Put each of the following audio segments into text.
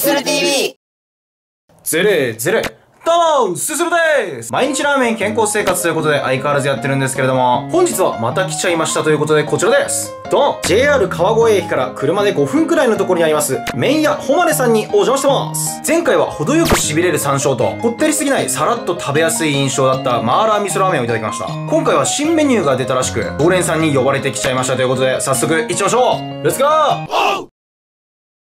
すする TV ゼレゼレどうもすするです。毎日ラーメン健康生活ということで相変わらずやってるんですけれども、本日はまた来ちゃいましたということでこちらです。ドン！ JR 川越駅から車で5分くらいのところにあります麺屋ほまれさんにお邪魔してます。前回は程よく痺れる山椒とこってりすぎないさらっと食べやすい印象だったマーラー味噌ラーメンをいただきました。今回は新メニューが出たらしく常連さんに呼ばれてきちゃいましたということで早速行っちゃいましょう。レッツゴー。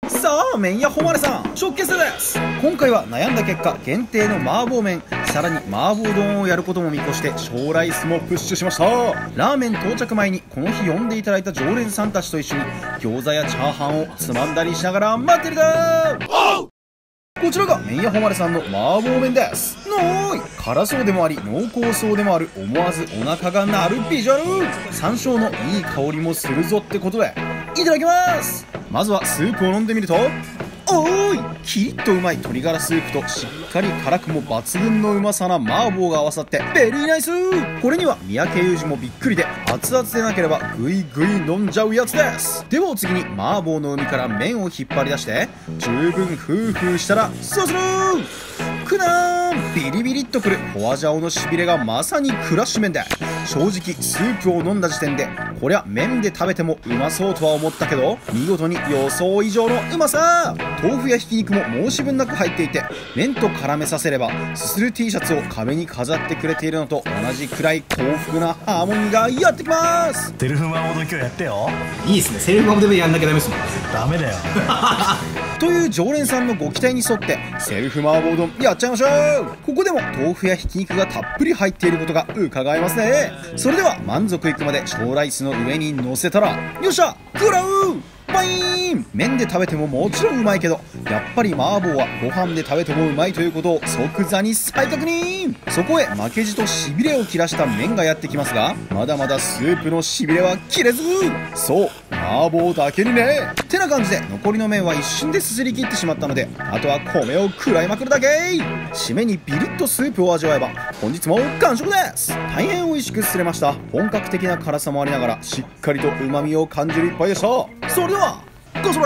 さあ麺屋ほまれさん食決定です。今回は悩んだ結果限定の麻婆麺、さらに麻婆丼をやることも見越して小ライスもプッシュしました。ラーメン到着前にこの日呼んでいただいた常連さんたちと一緒に餃子やチャーハンをつまんだりしながら待ってるだー。こちらが麺屋ほまれさんの麻婆麺です。のーい、辛そうでもあり濃厚そうでもある、思わずお腹が鳴るビジュアル。山椒のいい香りもするぞってことでいただきます。まずはスープを飲んでみると、おーい、キリッとうまい鶏ガラスープとしっかり辛くも抜群のうまさな麻婆が合わさってベリーナイス。これには三宅裕司もびっくりで、熱々でなければグイグイ飲んじゃうやつです。ではお次に麻婆の海から麺を引っ張り出して十分フーフーしたらそうするくなーん。ビリビリっとくるホワジャオのしびれがまさにクラッシュ麺で、正直スープを飲んだ時点でこりゃ麺で食べてもうまそうとは思ったけど、見事に予想以上のうまさ。豆腐やひき肉も申し分なく入っていて、麺と絡めさせればすする T シャツを壁に飾ってくれているのと同じくらい幸福なハーモニーがやってきます。セルフマモード今日やってよ。いいですね、セルフマモードやんなきゃダメですもん。ダメだよという常連さんのご期待に沿ってセルフ麻婆丼やっちゃいましょう。ここでも豆腐やひき肉がたっぷり入っていることが伺えますね。それでは満足いくまで小ライスの上に乗せたらよっしゃ食らうバイーン。麺で食べてももちろんうまいけど、やっぱり麻婆はご飯で食べてもうまいということを即座に再確認。そこへ負けじとしびれを切らした麺がやってきますが、まだまだスープのしびれは切れず、そう麻婆だけにねってな感じで残りの麺は一瞬ですすり切ってしまったので、あとは米を食らいまくるだけ。締めにビリッとスープを味わえば本日も完食です。大変美味しくすれました。本格的な辛さもありながらしっかりと旨味を感じる一杯でした。それではごそれ。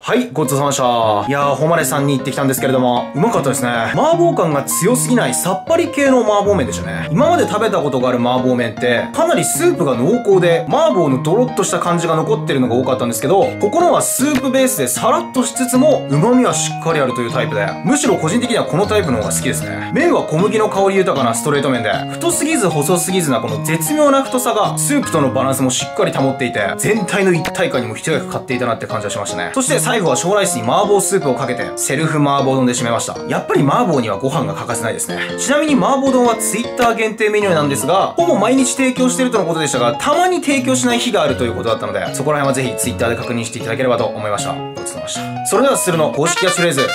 はい、ごちそうさまでした。いやー、ほまれさんに行ってきたんですけれども、うまかったですね。麻婆感が強すぎないさっぱり系の麻婆麺でしたね。今まで食べたことがある麻婆麺ってかなりスープが濃厚で麻婆のドロッとした感じが残ってるのが多かったんですけど、ここのはスープベースでさらっとしつつも旨味はしっかりあるというタイプで、むしろ個人的にはこのタイプの方が好きですね。麺は小麦の香り豊かなストレート麺で、太すぎず細すぎずなこの絶妙な太さがスープとのバランスもしっかり保っていて、全体の一体感にも一役買っていたなって感じがしましたね。そして最後は小ライスに麻婆スープをかけてセルフ麻婆丼で締めました。やっぱり麻婆にはご飯が欠かせないですね。ちなみに麻婆丼は Twitter 限定メニューなんですが、ほぼ毎日提供してるとのことでしたが、たまに提供しない日があるということだったので、そこら辺はぜひ Twitter で確認していただければと思いました。ごちそうさまでした。それではするの公式キャッチフレーズ、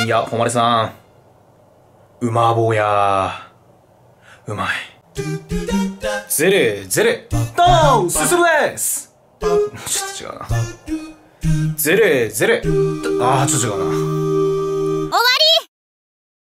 麺屋ほまれさんうま坊やーうまいゼレゼレどうすするです。ちょっと違うな。ゼレゼレ、あーちょっと違うな。